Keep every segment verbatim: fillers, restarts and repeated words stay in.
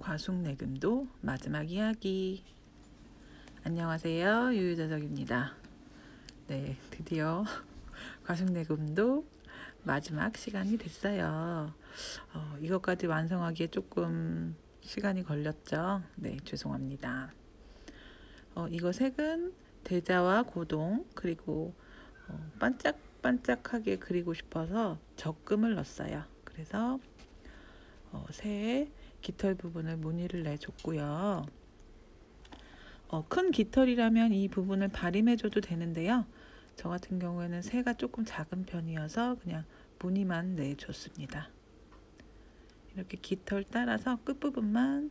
과숙내금도 마지막 이야기. 안녕하세요, 유유자적입니다. 네, 드디어 과숙내금도 마지막 시간이 됐어요. 어, 이것까지 완성하기에 조금 시간이 걸렸죠. 네, 죄송합니다. 어, 이거 색은 대자와 고동 그리고 어, 반짝반짝하게 그리고 싶어서 적금을 넣었어요. 그래서 어, 새의 깃털 부분을 무늬를 내줬고요. 어, 큰 깃털이라면 이 부분을 발림해줘도 되는데요. 저 같은 경우에는 새가 조금 작은 편이어서 그냥 무늬만 내줬습니다. 이렇게 깃털 따라서 끝부분만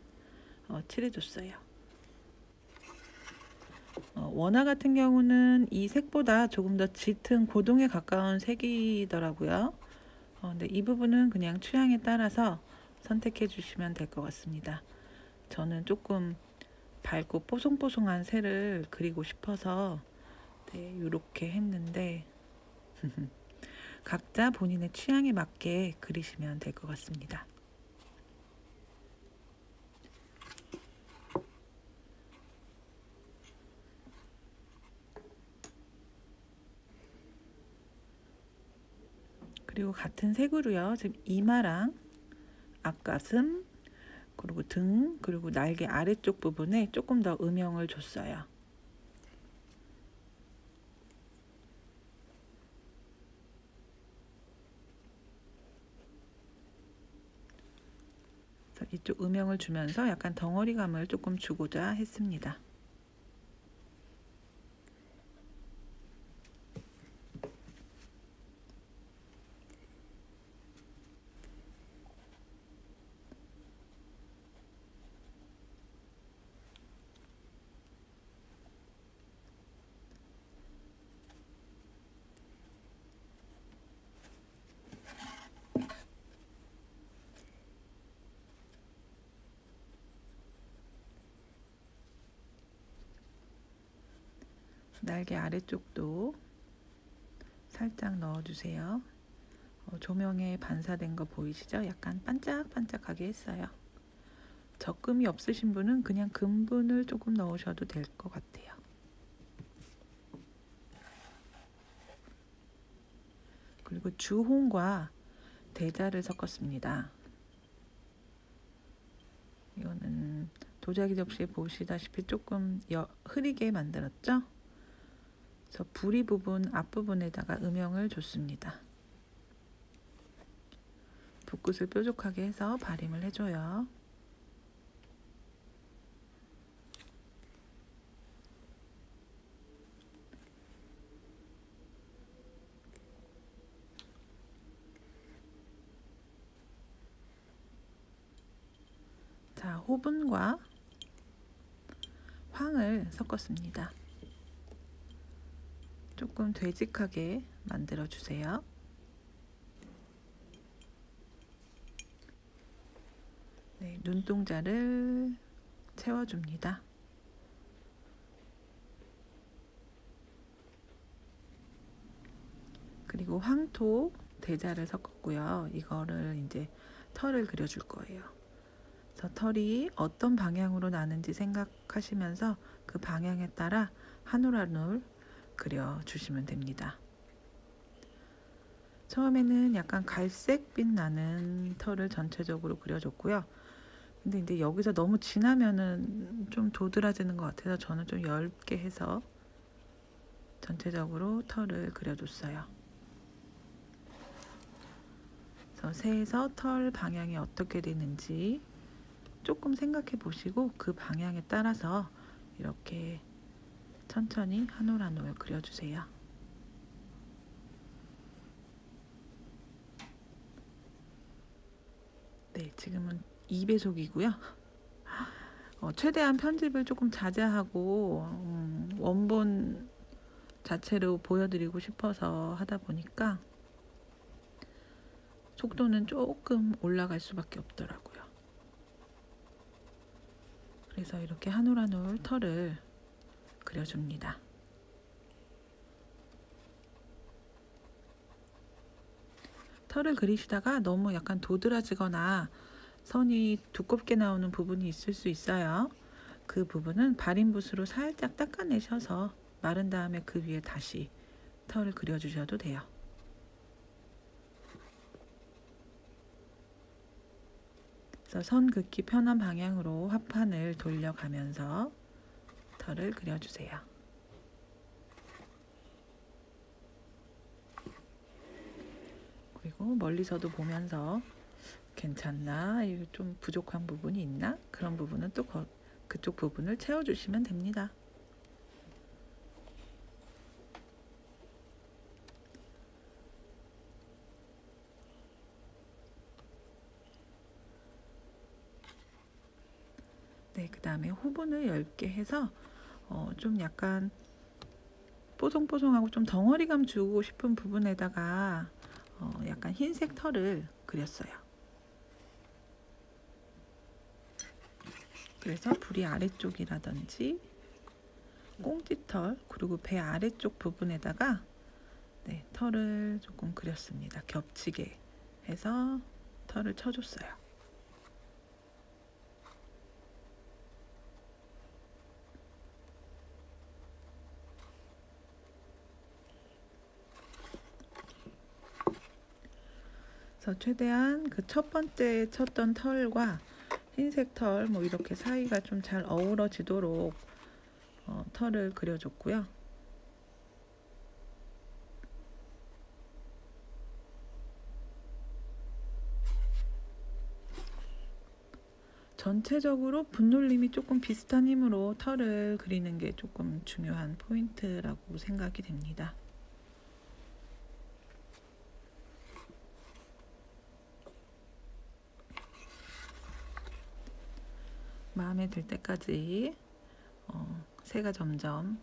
어, 칠해줬어요. 어, 원화 같은 경우는 이 색보다 조금 더 짙은 고동에 가까운 색이더라고요. 어, 근데 이 부분은 그냥 취향에 따라서 선택해 주시면 될 것 같습니다. 저는 조금 밝고 뽀송뽀송한 새를 그리고 싶어서 네, 이렇게 했는데 각자 본인의 취향에 맞게 그리시면 될 것 같습니다. 그리고 같은 색으로요. 지금 이마랑 앞가슴, 그리고 등, 그리고 날개 아래쪽 부분에 조금 더 음영을 줬어요. 이쪽 음영을 주면서 약간 덩어리감을 조금 주고자 했습니다. 날개 아래쪽도 살짝 넣어주세요. 어, 조명에 반사된 거 보이시죠? 약간 반짝반짝하게 했어요. 적금이 없으신 분은 그냥 금분을 조금 넣으셔도 될 것 같아요. 그리고 주홍과 대자를 섞었습니다. 이거는 도자기 접시에 보시다시피 조금 여, 흐리게 만들었죠? 그래서 부리 부분 앞부분에다가 음영을 줬습니다. 붓끝을 뾰족하게 해서 발림을 해줘요. 자, 호분과 황을 섞었습니다. 조금 되직하게 만들어 주세요. 네, 눈동자를 채워줍니다. 그리고 황토 대자를 섞었고요. 이거를 이제 털을 그려줄 거예요. 그래서 털이 어떤 방향으로 나는지 생각하시면서 그 방향에 따라 한 올 한 올 그려주시면 됩니다. 처음에는 약간 갈색빛 나는 털을 전체적으로 그려줬고요. 근데 이제 여기서 너무 진하면은 좀 도드라지는 것 같아서 저는 좀 얇게 해서 전체적으로 털을 그려줬어요. 그래서 새에서 털 방향이 어떻게 되는지 조금 생각해 보시고 그 방향에 따라서 이렇게 천천히 한 올 한 올 그려주세요. 네, 지금은 이 배속이고요. 어, 최대한 편집을 조금 자제하고 음, 원본 자체로 보여드리고 싶어서 하다 보니까 속도는 조금 올라갈 수밖에 없더라고요. 그래서 이렇게 한 올 한 올 털을 그려줍니다. 털을 그리시다가 너무 약간 도드라지거나 선이 두껍게 나오는 부분이 있을 수 있어요. 그 부분은 발인붓으로 살짝 닦아내셔서 마른 다음에 그 위에 다시 털을 그려주셔도 돼요. 그래서 선 긋기 편한 방향으로 화판을 돌려가면서 털을 그려주세요. 그리고 멀리서도 보면서 괜찮나? 좀 부족한 부분이 있나? 그런 부분은 또 그쪽 부분을 채워주시면 됩니다. 네, 그 다음에 호분을 얇게 해서 어, 좀 약간 뽀송뽀송하고 좀 덩어리감 주고 싶은 부분에다가 어, 약간 흰색 털을 그렸어요. 그래서 부리 아래쪽이라든지 꽁지털 그리고 배 아래쪽 부분에다가 네, 털을 조금 그렸습니다. 겹치게 해서 털을 쳐줬어요. 최대한 그 첫 번째 쳤던 털과 흰색 털 뭐 이렇게 사이가 좀 잘 어우러지도록 어, 털을 그려줬고요. 전체적으로 분놀림이 조금 비슷한 힘으로 털을 그리는 게 조금 중요한 포인트라고 생각이 됩니다. 마음에 들 때까지 어, 새가 점점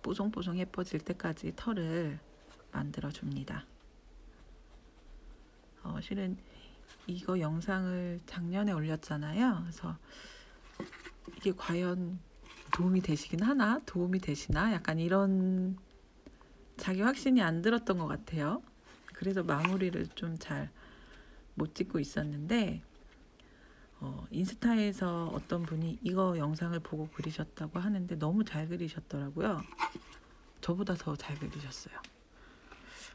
뽀송뽀송 예뻐질 때까지 털을 만들어 줍니다. 어, 실은 이거 영상을 작년에 올렸잖아요. 그래서 이게 과연 도움이 되시긴 하나? 도움이 되시나? 약간 이런 자기 확신이 안 들었던 것 같아요. 그래서 마무리를 좀 잘 못 찍고 있었는데 어, 인스타에서 어떤 분이 이거 영상을 보고 그리셨다고 하는데 너무 잘 그리셨더라고요. 저보다 더 잘 그리셨어요.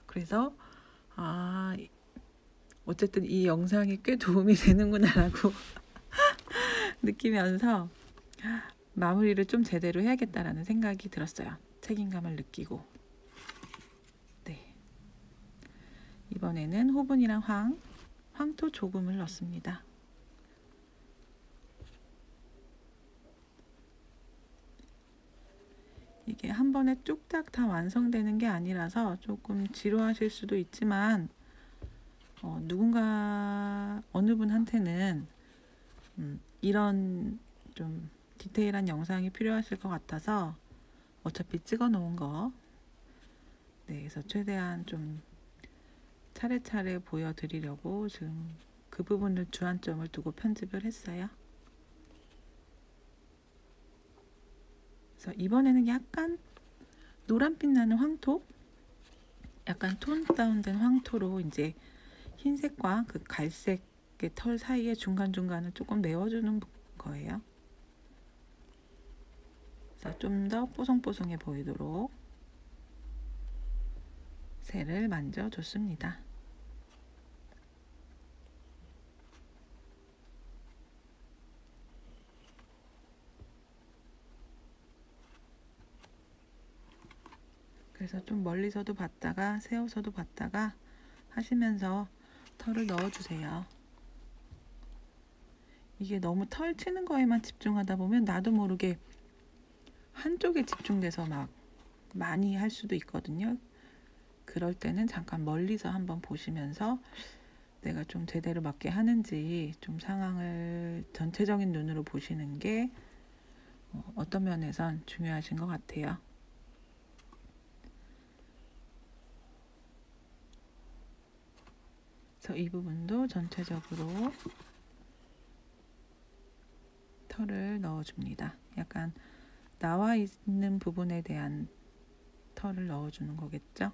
그래서 아 어쨌든 이 영상이 꽤 도움이 되는구나 라고 느끼면서 마무리를 좀 제대로 해야겠다라는 생각이 들었어요. 책임감을 느끼고 네 이번에는 호분이랑 황, 황토 조금을 넣습니다. 이게 한 번에 뚝딱 다 완성되는 게 아니라서 조금 지루하실 수도 있지만 어, 누군가 어느 분한테는 음, 이런 좀 디테일한 영상이 필요하실 것 같아서 어차피 찍어 놓은 거 네, 그래서 최대한 좀 차례차례 보여드리려고 지금 그 부분을 주안점을 두고 편집을 했어요. 그래서 이번에는 약간 노란빛 나는 황토, 약간 톤 다운된 황토로 이제 흰색과 그 갈색의 털 사이에 중간중간을 조금 메워주는 거예요. 그래서 좀 더 뽀송뽀송해 보이도록 새를 만져줬습니다. 그래서 좀 멀리서도 봤다가 세워서도 봤다가 하시면서 털을 넣어주세요. 이게 너무 털 치는 거에만 집중하다 보면 나도 모르게 한쪽에 집중돼서 막 많이 할 수도 있거든요. 그럴 때는 잠깐 멀리서 한번 보시면서 내가 좀 제대로 맞게 하는지 좀 상황을 전체적인 눈으로 보시는 게 어떤 면에선 중요하신 것 같아요. 이 부분도 전체적으로 털을 넣어줍니다. 약간 나와 있는 부분에 대한 털을 넣어주는 거겠죠?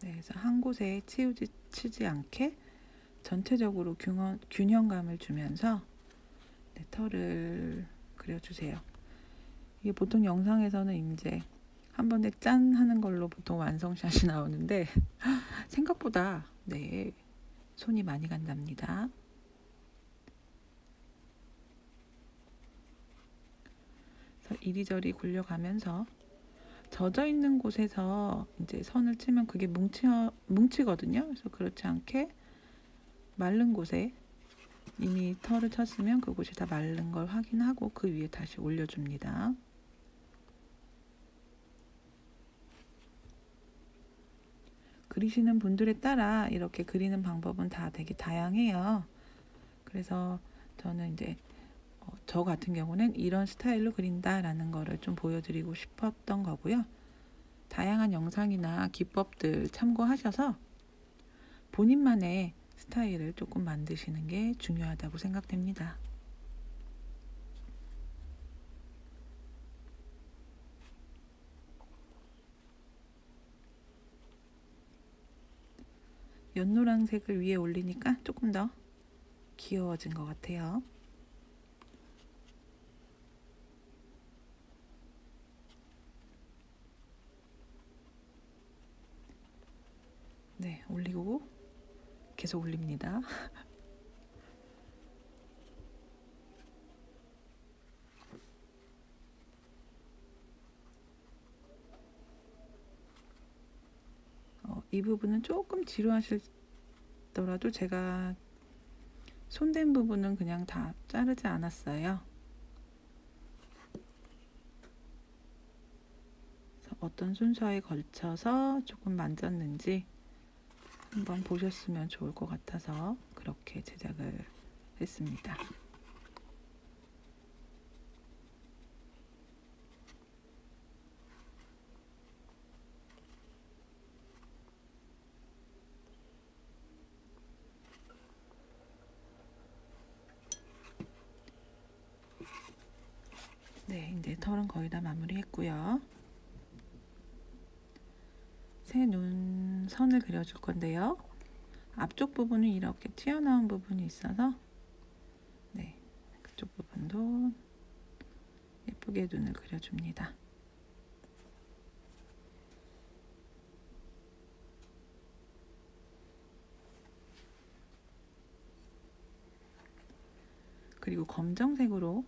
네, 그래서 한 곳에 치우치지 않게 전체적으로 균형, 균형감을 주면서 네, 털을 그려주세요. 이게 보통 영상에서는 이제 한 번에 짠 하는 걸로 보통 완성샷이 나오는데 생각보다 네, 손이 많이 간답니다. 그래서 이리저리 굴려가면서 젖어 있는 곳에서 이제 선을 치면 그게 뭉치, 뭉치거든요. 그래서 그렇지 않게 마른 곳에 이미 털을 쳤으면 그곳이 다 마른 걸 확인하고 그 위에 다시 올려줍니다. 그리시는 분들에 따라 이렇게 그리는 방법은 다 되게 다양해요. 그래서 저는 이제 저 같은 경우는 이런 스타일로 그린다라는 거를 좀 보여드리고 싶었던 거고요. 다양한 영상이나 기법들 참고하셔서 본인만의 스타일을 조금 만드시는 게 중요하다고 생각됩니다. 연노란색을 위에 올리니까 조금 더 귀여워진 것 같아요. 네, 올리고 계속 올립니다. 어, 이 부분은 조금 지루하시더라도 제가 손댄 부분은 그냥 다 자르지 않았어요. 그래서 어떤 순서에 걸쳐서 조금 만졌는지 한번 보셨으면 좋을 것 같아서 그렇게 제작을 했습니다. 네, 이제 털은 거의 다 마무리했고요. 새 눈 선을 그려줄 건데요. 앞쪽 부분은 이렇게 튀어나온 부분이 있어서 네, 그쪽 부분도 예쁘게 눈을 그려줍니다. 그리고 검정색으로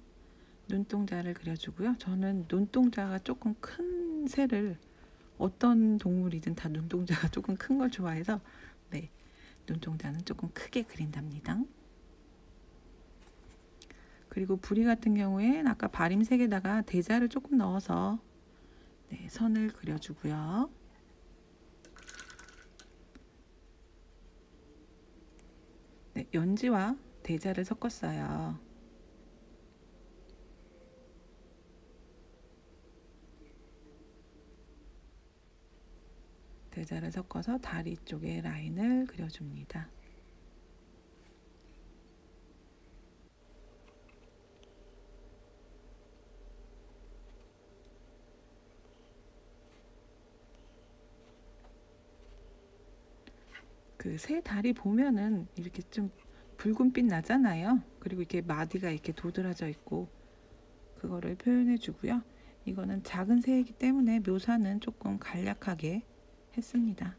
눈동자를 그려주고요. 저는 눈동자가 조금 큰 새를 어떤 동물이든 다 눈동자가 조금 큰 걸 좋아해서 네, 눈동자는 조금 크게 그린답니다. 그리고 부리 같은 경우엔 아까 바림색에다가 대자를 조금 넣어서 네, 선을 그려주고요. 네, 연지와 대자를 섞었어요. 대자를 섞어서 다리 쪽에 라인을 그려줍니다. 그 새 다리 보면은 이렇게 좀 붉은빛 나잖아요. 그리고 이렇게 마디가 이렇게 도드라져 있고 그거를 표현해 주고요. 이거는 작은 새이기 때문에 묘사는 조금 간략하게 했습니다.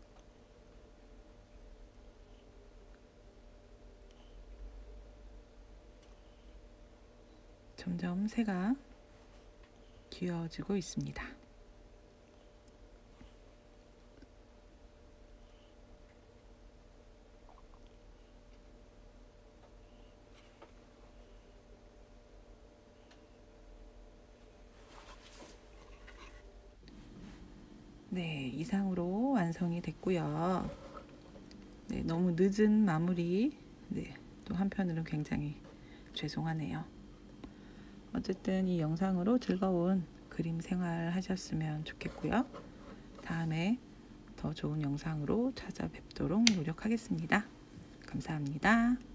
점점 새가 귀여워지고 있습니다. 네, 이상으로 완성이 됐고요. 네, 너무 늦은 마무리. 네, 또 한편으로는 굉장히 죄송하네요. 어쨌든 이 영상으로 즐거운 그림 생활 하셨으면 좋겠고요. 다음에 더 좋은 영상으로 찾아뵙도록 노력하겠습니다. 감사합니다.